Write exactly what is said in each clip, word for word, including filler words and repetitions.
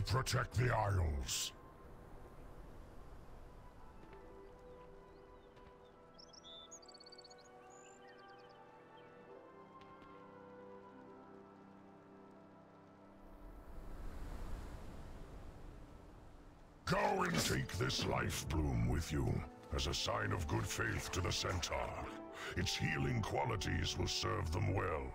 We protect the Isles. Go and take this life bloom with you, as a sign of good faith to the Centaur. Its healing qualities will serve them well.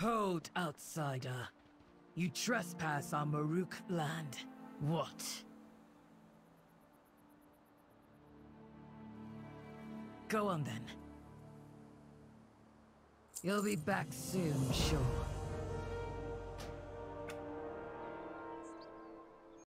Hold, outsider. You trespass on Maruk land. What? Go on then. You'll be back soon, sure.